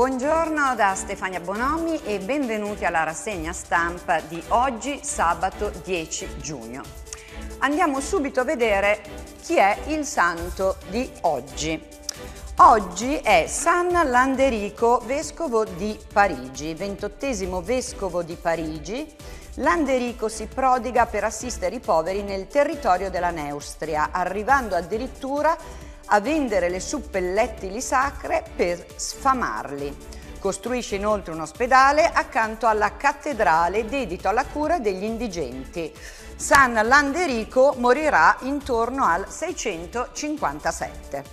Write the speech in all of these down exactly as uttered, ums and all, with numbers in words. Buongiorno da Stefania Bonomi e benvenuti alla rassegna stampa di oggi, sabato dieci giugno. Andiamo subito a vedere chi è il santo di oggi. Oggi è San Landerico, vescovo di Parigi, ventottesimo vescovo di Parigi. Landerico si prodiga per assistere i poveri nel territorio della Neustria, arrivando addirittura a vendere le suppellettili sacre per sfamarli. Costruisce inoltre un ospedale accanto alla cattedrale dedito alla cura degli indigenti. San Landerico morirà intorno al seicentocinquantasette.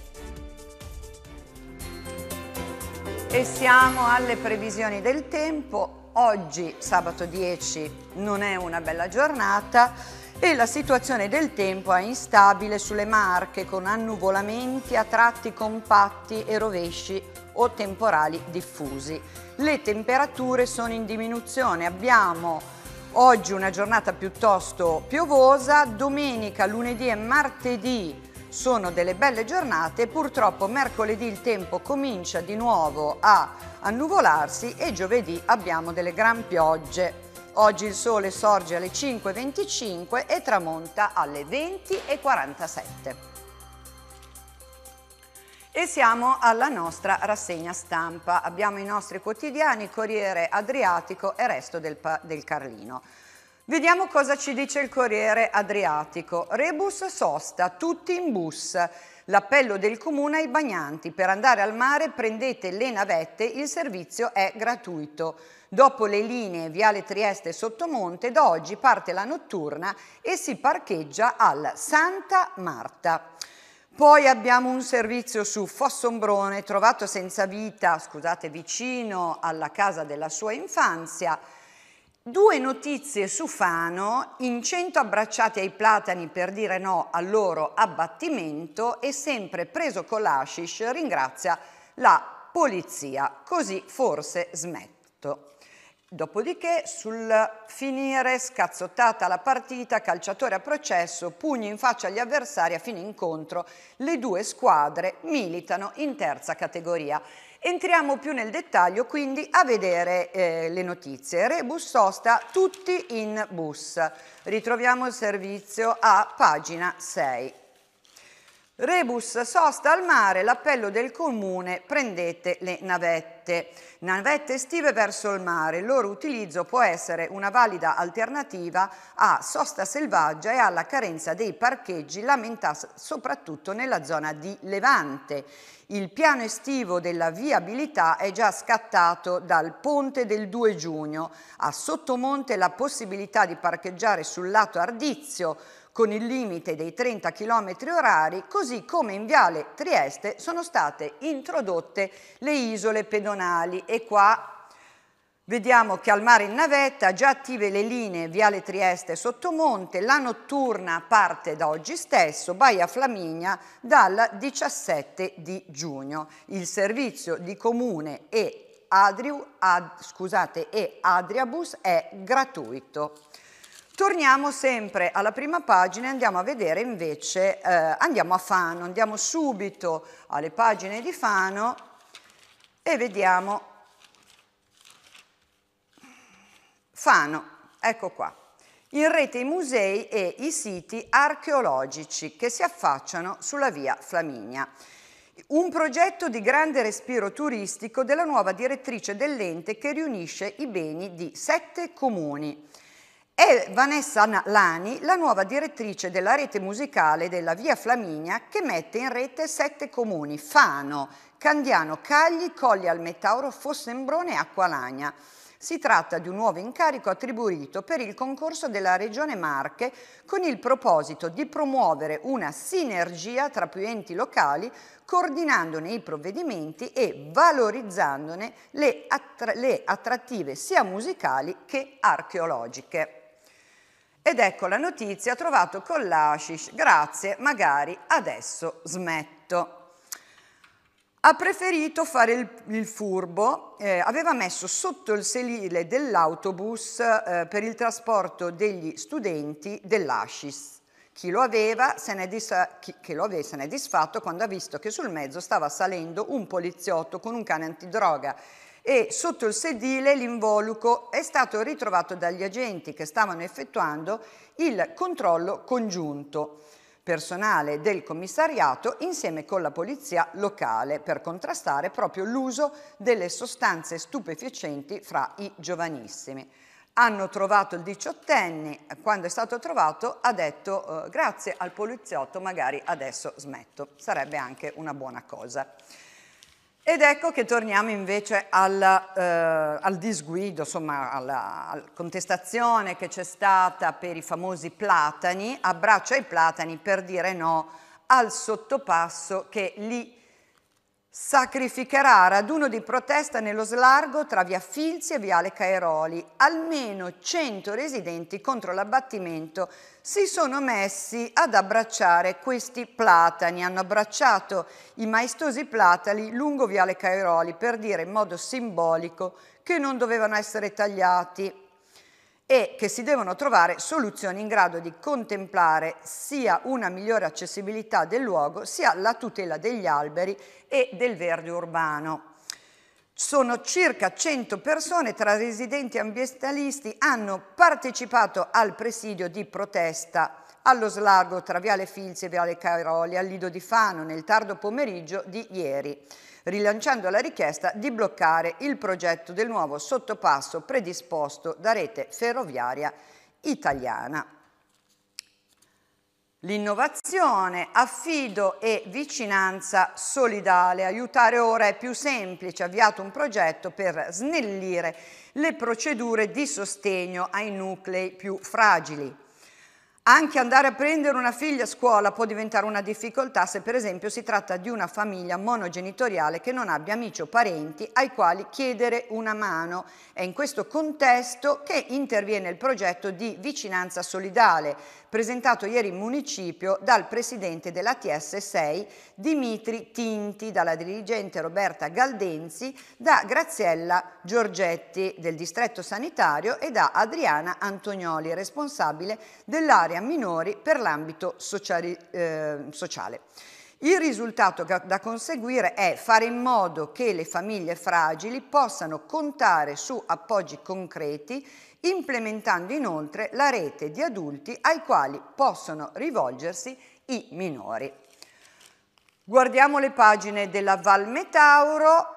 E siamo alle previsioni del tempo. Oggi, sabato dieci, non è una bella giornata e la situazione del tempo è instabile sulle Marche con annuvolamenti a tratti compatti e rovesci o temporali diffusi. Le temperature sono in diminuzione, abbiamo oggi una giornata piuttosto piovosa, domenica, lunedì e martedì sono delle belle giornate, purtroppo mercoledì il tempo comincia di nuovo a annuvolarsi e giovedì abbiamo delle gran piogge. Oggi il sole sorge alle cinque e venticinque e tramonta alle venti e quarantasette. E siamo alla nostra rassegna stampa. Abbiamo i nostri quotidiani Corriere Adriatico e Resto del, del Carlino. Vediamo cosa ci dice il Corriere Adriatico. Rebus sosta, tutti in bus. L'appello del comune ai bagnanti. Per andare al mare prendete le navette, il servizio è gratuito. Dopo le linee Viale Trieste e Sottomonte, da oggi parte la notturna e si parcheggia al Santa Marta. Poi abbiamo un servizio su Fossombrone, trovato senza vita, scusate, vicino alla casa della sua infanzia. Due notizie su Fano, in cento abbracciati ai platani per dire no al loro abbattimento e sempre preso con l'hashish ringrazia la polizia, così forse smetto. Dopodiché sul finire scazzottata la partita, calciatore a processo, pugni in faccia agli avversari a fine incontro, le due squadre militano in terza categoria. Entriamo più nel dettaglio quindi a vedere eh, le notizie. Rebus sosta, tutti in bus. Ritroviamo il servizio a pagina sei. Rebus sosta al mare, l'appello del comune, prendete le navette. Navette estive verso il mare, il loro utilizzo può essere una valida alternativa a sosta selvaggia e alla carenza dei parcheggi lamentata soprattutto nella zona di Levante. Il piano estivo della viabilità è già scattato dal ponte del due giugno. A Sottomonte la possibilità di parcheggiare sul lato Ardizio con il limite dei trenta chilometri orari, così come in Viale Trieste sono state introdotte le isole pedonali. E qua vediamo che al mare in navetta già attive le linee Viale Trieste e Sottomonte, la notturna parte da oggi stesso, Baia Flaminia dal diciassette di giugno. Il servizio di Comune e, Adriu, ad, scusate, e Adriabus è gratuito. Torniamo sempre alla prima pagina e andiamo a vedere invece, eh, andiamo a Fano, andiamo subito alle pagine di Fano e vediamo Fano, ecco qua, in rete i musei e i siti archeologici che si affacciano sulla via Flaminia. Un progetto di grande respiro turistico della nuova direttrice dell'ente che riunisce i beni di sette comuni. È Vanessa Lani, la nuova direttrice della rete musicale della Via Flaminia, che mette in rete sette comuni, Fano, Candiano, Cagli, Colli al Metauro, Fossombrone e Acqualagna. Si tratta di un nuovo incarico attribuito per il concorso della Regione Marche con il proposito di promuovere una sinergia tra più enti locali, coordinandone i provvedimenti e valorizzandone le, attra le attrattive sia musicali che archeologiche. Ed ecco la notizia, trovato con l'hashish, grazie, magari adesso smetto. Ha preferito fare il, il furbo, eh, aveva messo sotto il sedile dell'autobus eh, per il trasporto degli studenti dell'hashish, Chi lo aveva se n'è disfatto quando ha visto che sul mezzo stava salendo un poliziotto con un cane antidroga e sotto il sedile l'involucro è stato ritrovato dagli agenti che stavano effettuando il controllo congiunto personale del commissariato insieme con la polizia locale per contrastare proprio l'uso delle sostanze stupefacenti fra i giovanissimi. Hanno trovato il diciottenne, quando è stato trovato ha detto eh, grazie al poliziotto magari adesso smetto, sarebbe anche una buona cosa. Ed ecco che torniamo invece alla, eh, al disguido, insomma alla, alla contestazione che c'è stata per i famosi platani, abbraccio ai platani per dire no al sottopasso che li sacrificherà raduno di protesta nello slargo tra via Filzi e viale Cairoli. Almeno cento residenti contro l'abbattimento si sono messi ad abbracciare questi platani, hanno abbracciato i maestosi platani lungo viale Cairoli per dire in modo simbolico che non dovevano essere tagliati e che si devono trovare soluzioni in grado di contemplare sia una migliore accessibilità del luogo, sia la tutela degli alberi e del verde urbano. Sono circa cento persone tra residenti e ambientalisti hanno partecipato al presidio di protesta allo slargo tra Viale Filzi e Viale Cairoli al Lido di Fano nel tardo pomeriggio di ieri, rilanciando la richiesta di bloccare il progetto del nuovo sottopasso predisposto da Rete Ferroviaria Italiana. L'innovazione, affido e vicinanza solidale. Aiutare ora è più semplice, avviato un progetto per snellire le procedure di sostegno ai nuclei più fragili. Anche andare a prendere una figlia a scuola può diventare una difficoltà se per esempio si tratta di una famiglia monogenitoriale che non abbia amici o parenti ai quali chiedere una mano. È in questo contesto che interviene il progetto di vicinanza solidale, presentato ieri in municipio dal presidente della T S sei Dimitri Tinti, dalla dirigente Roberta Galdenzi, da Graziella Giorgetti del distretto sanitario e da Adriana Antonioli, responsabile dell'area minori per l'ambito eh, sociale. Il risultato da conseguire è fare in modo che le famiglie fragili possano contare su appoggi concreti, implementando inoltre la rete di adulti ai quali possono rivolgersi i minori. Guardiamo le pagine della Val Metauro.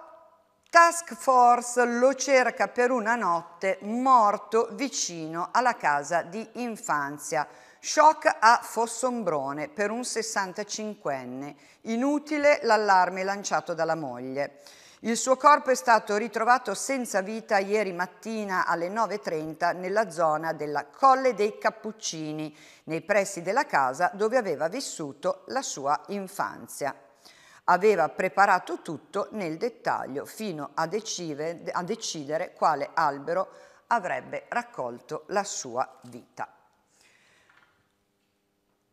Task Force lo cerca per una notte, morto vicino alla casa di infanzia. Shock a Fossombrone per un sessantacinquenne. Inutile l'allarme lanciato dalla moglie. Il suo corpo è stato ritrovato senza vita ieri mattina alle nove e trenta nella zona della Colle dei Cappuccini, nei pressi della casa dove aveva vissuto la sua infanzia. Aveva preparato tutto nel dettaglio fino a, decide, a decidere quale albero avrebbe raccolto la sua vita.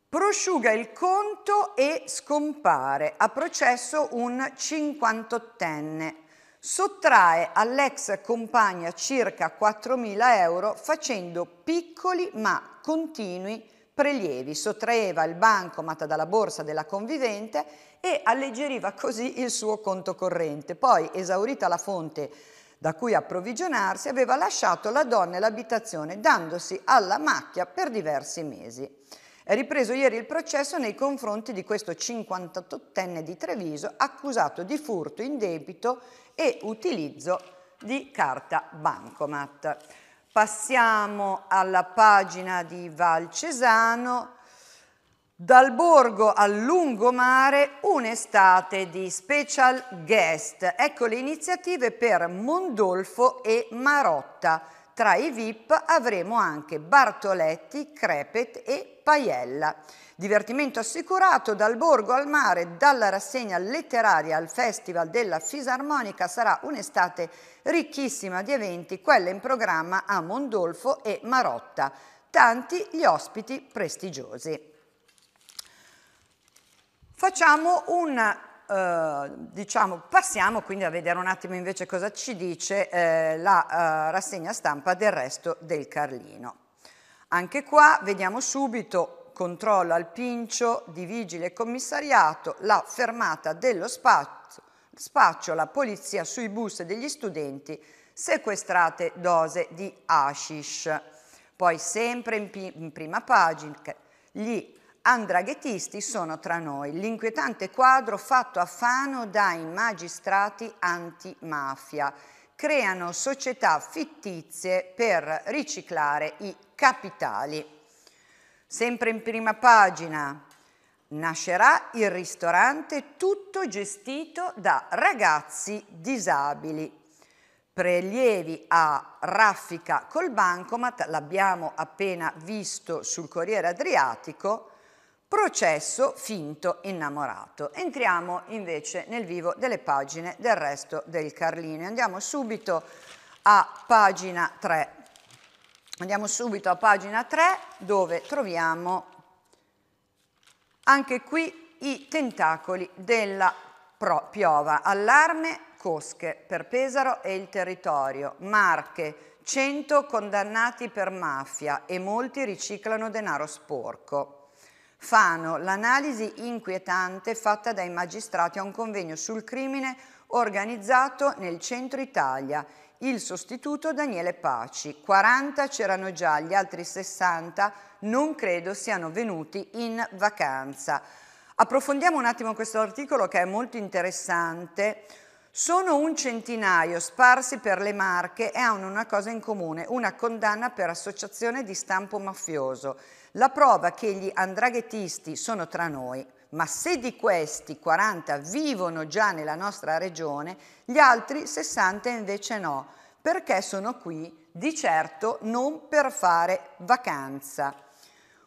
Prosciuga il conto e scompare. A processo un cinquantottenne. Sottrae all'ex compagna circa quattromila euro facendo piccoli ma continui prelievi, sottraeva il bancomat dalla borsa della convivente e alleggeriva così il suo conto corrente. Poi, esaurita la fonte da cui approvvigionarsi, aveva lasciato la donna e l'abitazione, dandosi alla macchia per diversi mesi. È ripreso ieri il processo nei confronti di questo cinquantottenne di Treviso, accusato di furto in debito e utilizzo di carta bancomat. Passiamo alla pagina di Valcesano. Dal borgo al lungomare, un'estate di special guest. Ecco le iniziative per Mondolfo e Marotta. Tra i V I P avremo anche Bartoletti, Crepet e Paiella. Divertimento assicurato dal borgo al mare, dalla rassegna letteraria al Festival della Fisarmonica, sarà un'estate ricchissima di eventi, quella in programma a Mondolfo e Marotta. Tanti gli ospiti prestigiosi. Facciamo un... Eh, diciamo, passiamo quindi a vedere un attimo invece cosa ci dice eh, la eh, rassegna stampa del Resto del Carlino. Anche qua vediamo subito controllo al Pincio di vigile e commissariato, la fermata dello spazio, spaccio, la polizia sui bus degli studenti, sequestrate dose di hashish. Poi sempre in, in prima pagina, gli andraghetisti sono tra noi, l'inquietante quadro fatto a Fano dai magistrati antimafia. Creano società fittizie per riciclare i capitali. Sempre in prima pagina, nascerà il ristorante tutto gestito da ragazzi disabili. Prelievi a raffica col bancomat, l'abbiamo appena visto sul Corriere Adriatico, processo finto innamorato. Entriamo invece nel vivo delle pagine del Resto del Carlino. Andiamo subito a pagina tre. Andiamo subito a pagina tre, dove troviamo anche qui i tentacoli della piova. Allarme, cosche per Pesaro e il territorio. Marche, cento condannati per mafia e molti riciclano denaro sporco. Fano, l'analisi inquietante fatta dai magistrati a un convegno sul crimine organizzato nel centro Italia. Il sostituto Daniele Paci, quaranta c'erano già, gli altri sessanta non credo siano venuti in vacanza. Approfondiamo un attimo questo articolo che è molto interessante. Sono un centinaio sparsi per le Marche e hanno una cosa in comune, una condanna per associazione di stampo mafioso. La prova che gli andraghetisti sono tra noi. Ma se di questi quaranta vivono già nella nostra regione, gli altri sessanta invece no, perché sono qui di certo non per fare vacanza.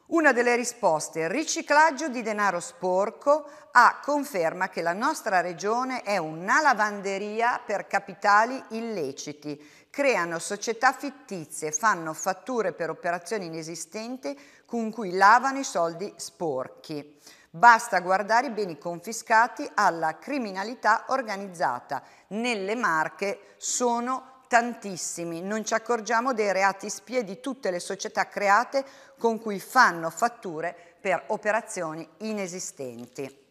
Una delle risposte, riciclaggio di denaro sporco, a conferma che la nostra regione è una lavanderia per capitali illeciti. Creano società fittizie, fanno fatture per operazioni inesistenti con cui lavano i soldi sporchi. Basta guardare i beni confiscati alla criminalità organizzata. Nelle Marche sono tantissimi, non ci accorgiamo dei reati spie di tutte le società create con cui fanno fatture per operazioni inesistenti.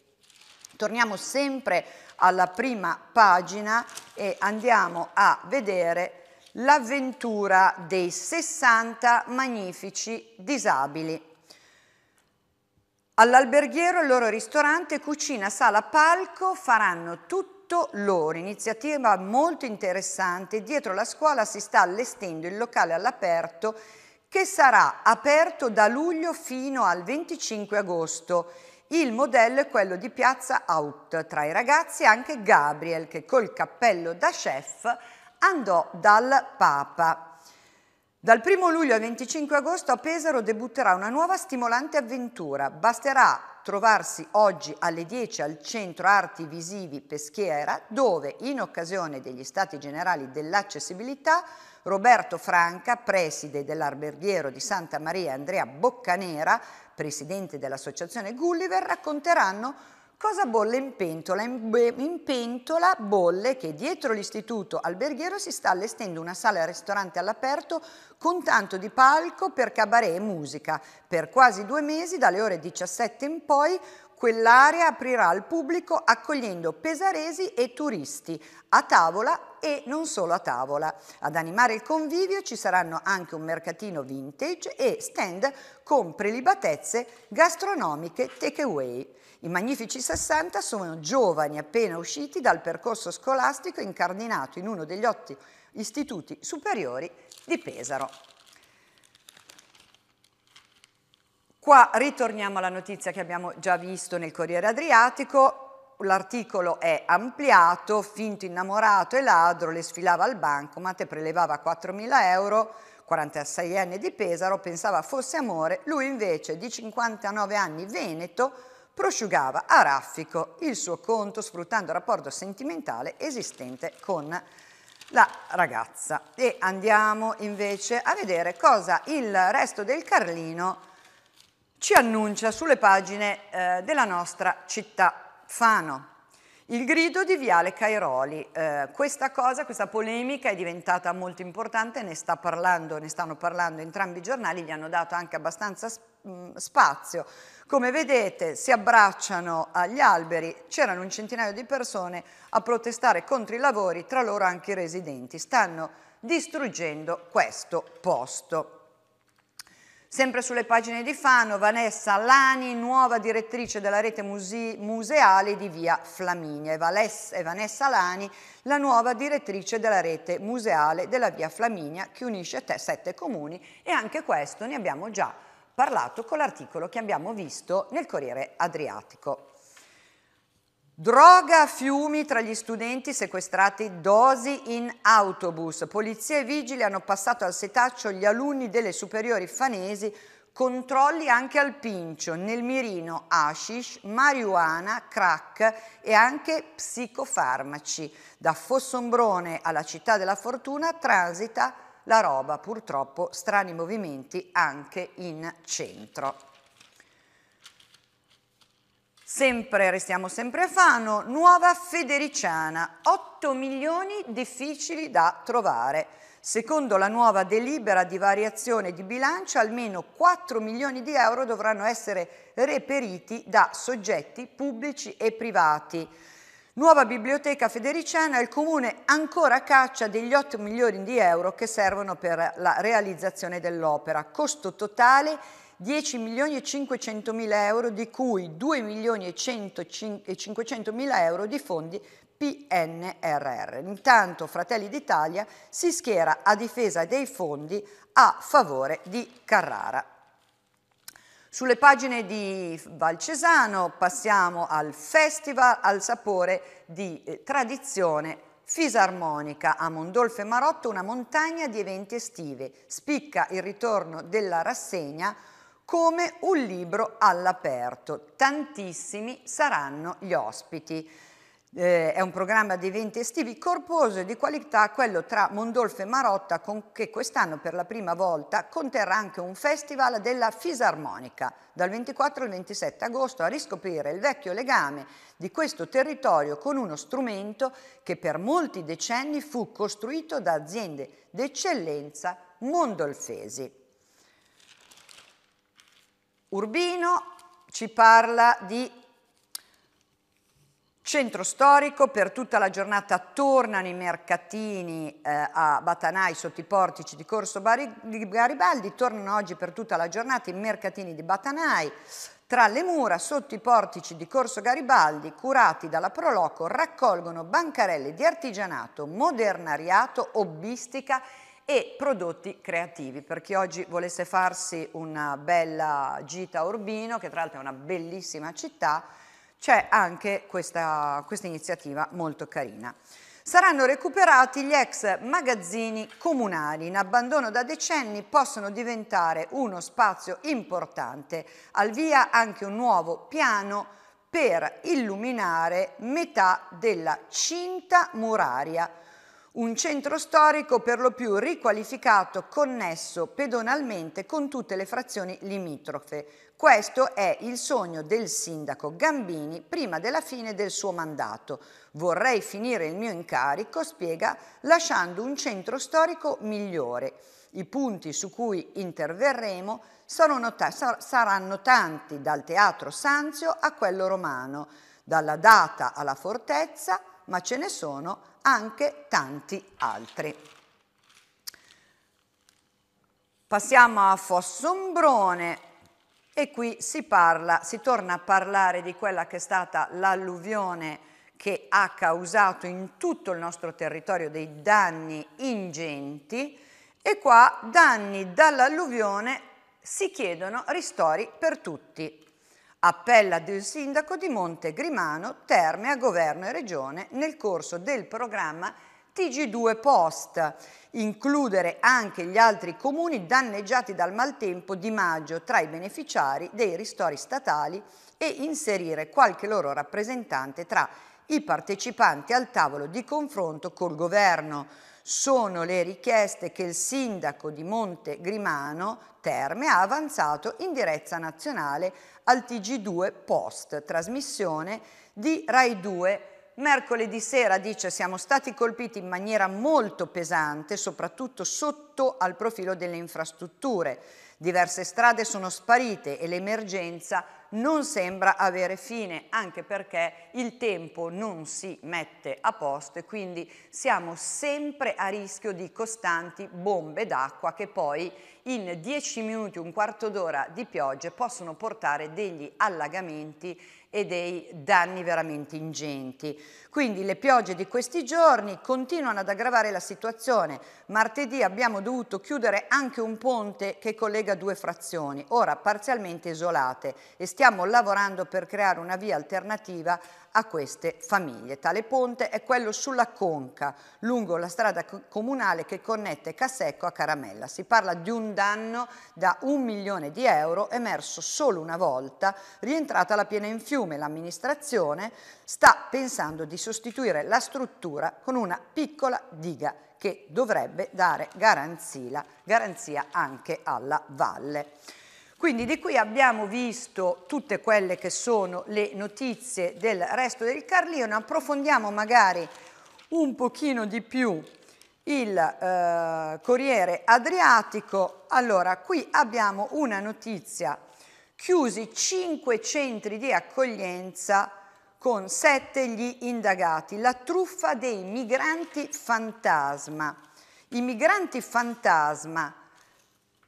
Torniamo sempre alla prima pagina e andiamo a vedere l'avventura dei sessanta magnifici disabili. All'alberghiero, il loro ristorante, cucina, sala, palco, faranno tutto loro. Iniziativa molto interessante. Dietro la scuola si sta allestendo il locale all'aperto che sarà aperto da luglio fino al venticinque agosto. Il modello è quello di Piazza Out. Tra i ragazzi anche Gabriel, che col cappello da chef andò dal Papa. Dal primo luglio al venticinque agosto a Pesaro debutterà una nuova stimolante avventura. Basterà trovarsi oggi alle dieci al Centro Arti Visivi Peschiera, dove in occasione degli Stati Generali dell'Accessibilità Roberto Franca, preside dell'Alberghiero di Santa Maria, e Andrea Boccanera, presidente dell'Associazione Gulliver, racconteranno cosa bolle in pentola. In pentola bolle che dietro l'istituto alberghiero si sta allestendo una sala e ristorante all'aperto con tanto di palco per cabaret e musica. Per quasi due mesi, dalle ore diciassette in poi, quell'area aprirà al pubblico accogliendo pesaresi e turisti a tavola e non solo a tavola. Ad animare il convivio ci saranno anche un mercatino vintage e stand con prelibatezze gastronomiche takeaway. I magnifici sessanta sono giovani appena usciti dal percorso scolastico incardinato in uno degli otto istituti superiori di Pesaro. Qua ritorniamo alla notizia che abbiamo già visto nel Corriere Adriatico, l'articolo è ampliato, finto innamorato e ladro, le sfilava al bancomat e prelevava quattromila euro, quarantaseienne di Pesaro, pensava fosse amore, lui invece di cinquantanove anni veneto, prosciugava a raffico il suo conto sfruttando il rapporto sentimentale esistente con la ragazza. E andiamo invece a vedere cosa il Resto del Carlino ci annuncia sulle pagine eh, della nostra città Fano. Il grido di Viale Cairoli. Eh, questa cosa, questa polemica è diventata molto importante, ne sta parlando, ne stanno parlando entrambi i giornali, gli hanno dato anche abbastanza spazio mh, spazio. Come vedete si abbracciano agli alberi, c'erano un centinaio di persone a protestare contro i lavori, tra loro anche i residenti. Stanno distruggendo questo posto. Sempre sulle pagine di Fano, Vanessa Lani, nuova direttrice della rete muse museale di Via Flaminia. E Vanessa Lani, la nuova direttrice della rete museale della Via Flaminia, che unisce sette comuni, e anche questo ne abbiamo già parlato con l'articolo che abbiamo visto nel Corriere Adriatico. Droga a fiumi tra gli studenti, sequestrati dosi in autobus. Polizia e vigili hanno passato al setaccio gli alunni delle superiori fanesi, controlli anche al Pincio, nel mirino hashish, marijuana, crack e anche psicofarmaci. Da Fossombrone alla città della fortuna transita la roba, purtroppo strani movimenti anche in centro. Sempre, restiamo sempre a Fano, nuova Federiciana, otto milioni difficili da trovare. Secondo la nuova delibera di variazione di bilancio, almeno quattro milioni di euro dovranno essere reperiti da soggetti pubblici e privati. Nuova biblioteca federiciana, il comune ancora a caccia degli otto milioni di euro che servono per la realizzazione dell'opera. Costo totale dieci milioni e cinquecentomila euro, di cui due milioni e centocinquecentomila euro di fondi P N R R. Intanto Fratelli d'Italia si schiera a difesa dei fondi a favore di Carrara. Sulle pagine di Valcesano passiamo al Festival al sapore di eh, tradizione fisarmonica. A Mondolfo e Marotta una montagna di eventi estivi. Spicca il ritorno della rassegna come un libro all'aperto. Tantissimi saranno gli ospiti. Eh, è un programma di eventi estivi corposo e di qualità, quello tra Mondolfo e Marotta, con, che quest'anno per la prima volta conterrà anche un festival della fisarmonica. Dal ventiquattro al ventisette agosto, a riscoprire il vecchio legame di questo territorio con uno strumento che per molti decenni fu costruito da aziende d'eccellenza mondolfesi. Urbino ci parla di centro storico. Per tutta la giornata tornano i mercatini eh, a Batanai sotto i portici di Corso Garibaldi, tornano oggi per tutta la giornata i mercatini di Batanai, tra le mura sotto i portici di Corso Garibaldi, curati dalla Proloco, raccolgono bancarelle di artigianato, modernariato, hobbistica e prodotti creativi. Per chi oggi volesse farsi una bella gita a Urbino, che tra l'altro è una bellissima città, c'è anche questa, questa iniziativa molto carina. Saranno recuperati gli ex magazzini comunali, in abbandono da decenni, possono diventare uno spazio importante. Al via anche un nuovo piano per illuminare metà della cinta muraria. Un centro storico per lo più riqualificato, connesso pedonalmente con tutte le frazioni limitrofe. Questo è il sogno del sindaco Gambini prima della fine del suo mandato. Vorrei finire il mio incarico, spiega, lasciando un centro storico migliore. I punti su cui interverremo sono, saranno tanti, dal Teatro Sanzio a quello romano, dalla Data alla Fortezza, ma ce ne sono anche tanti altri. Passiamo a Fossombrone e qui si parla, si torna a parlare di quella che è stata l'alluvione che ha causato in tutto il nostro territorio dei danni ingenti, e qua danni dall'alluvione, si chiedono ristori per tutti. Appella del sindaco di Monte Grimano, Terme a governo e regione nel corso del programma T G due Post. Includere anche gli altri comuni danneggiati dal maltempo di maggio tra i beneficiari dei ristori statali e inserire qualche loro rappresentante tra i partecipanti al tavolo di confronto col governo. Sono le richieste che il sindaco di Monte Grimano, Terme, ha avanzato in diretta nazionale al T G due Post, trasmissione di Rai due Mercoledì sera, dice, siamo stati colpiti in maniera molto pesante, soprattutto sotto al profilo delle infrastrutture. Diverse strade sono sparite e l'emergenza non sembra avere fine, anche perché il tempo non si mette a posto e quindi siamo sempre a rischio di costanti bombe d'acqua che poi in dieci minuti, un quarto d'ora di piogge possono portare degli allagamenti e dei danni veramente ingenti. Quindi le piogge di questi giorni continuano ad aggravare la situazione. Martedì abbiamo dovuto chiudere anche un ponte che collega due frazioni, ora parzialmente isolate, e stiamo lavorando per creare una via alternativa a queste famiglie. Tale ponte è quello sulla Conca, lungo la strada comunale che connette Casecco a Caramella. Si parla di un danno da un milione di euro emerso solo una volta, rientrata la piena in fiume. L'amministrazione sta pensando di sostituire la struttura con una piccola diga che dovrebbe dare garanzia, garanzia anche alla valle. Quindi di qui abbiamo visto tutte quelle che sono le notizie del Resto del Carlino. Approfondiamo magari un pochino di più il eh, Corriere Adriatico. Allora, qui abbiamo una notizia: chiusi cinque centri di accoglienza con sette gli indagati, la truffa dei migranti fantasma. I migranti fantasma,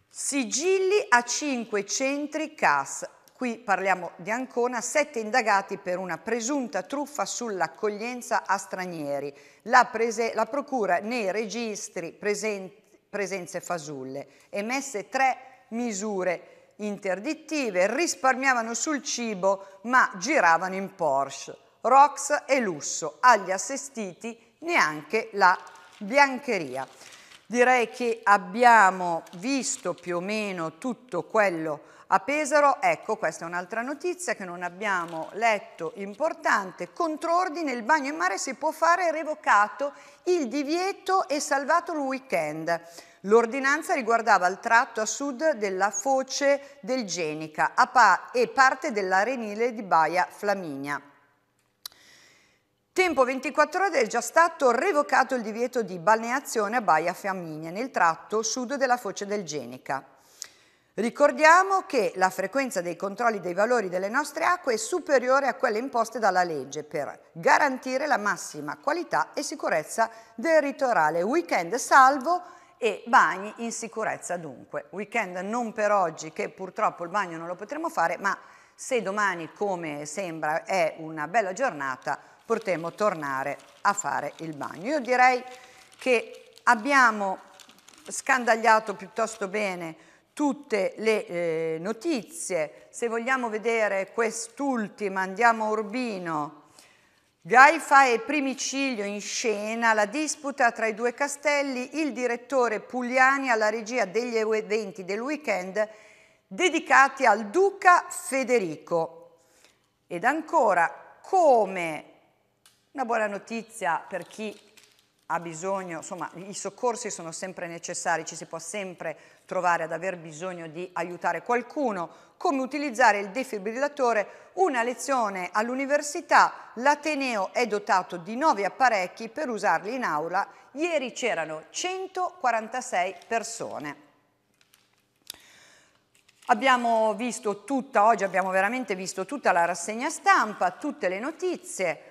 sigilli a cinque centri C A S. Qui parliamo di Ancona, sette indagati per una presunta truffa sull'accoglienza a stranieri. La, la procura nei registri presen presenze fasulle, emesse tre misure interdittive, risparmiavano sul cibo ma giravano in Porsche, Rox e lusso, agli assistiti neanche la biancheria. Direi che abbiamo visto più o meno tutto quello a Pesaro. Ecco, questa è un'altra notizia che non abbiamo letto, importante. Controordine, il bagno in mare si può fare, revocato il divieto e salvato il weekend. L'ordinanza riguardava il tratto a sud della foce del Genica e parte dell'arenile di Baia Flaminia. Tempo ventiquattro ore è già stato revocato il divieto di balneazione a Baia Flaminia nel tratto sud della foce del Genica. Ricordiamo che la frequenza dei controlli dei valori delle nostre acque è superiore a quelle imposte dalla legge per garantire la massima qualità e sicurezza del litorale. Weekend salvo e bagni in sicurezza dunque. Weekend non per oggi, che purtroppo il bagno non lo potremo fare, ma se domani, come sembra, è una bella giornata, potremo tornare a fare il bagno. Io direi che abbiamo scandagliato piuttosto bene tutte le eh, notizie. Se vogliamo vedere quest'ultima, andiamo a Urbino. Gaifa e Primiciglio in scena, la disputa tra i due castelli, il direttore Pugliani alla regia degli eventi del weekend dedicati al duca Federico. Ed ancora, come una buona notizia per chi ha bisogno, insomma, i soccorsi sono sempre necessari, ci si può sempre trovare ad aver bisogno di aiutare qualcuno. Come utilizzare il defibrillatore, una lezione all'università, l'Ateneo è dotato di nove apparecchi per usarli in aula, ieri c'erano centoquarantasei persone. Abbiamo visto tutta, oggi abbiamo veramente visto tutta la rassegna stampa, tutte le notizie.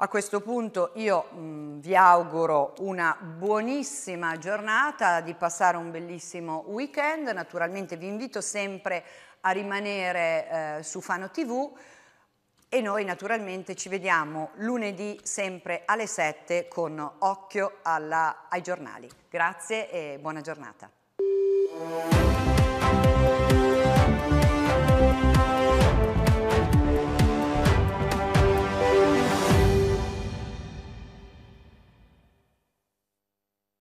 A questo punto io mh, vi auguro una buonissima giornata, di passare un bellissimo weekend. Naturalmente vi invito sempre a rimanere eh, su Fano tivù e noi naturalmente ci vediamo lunedì sempre alle sette con Occhio alla, ai giornali. Grazie e buona giornata.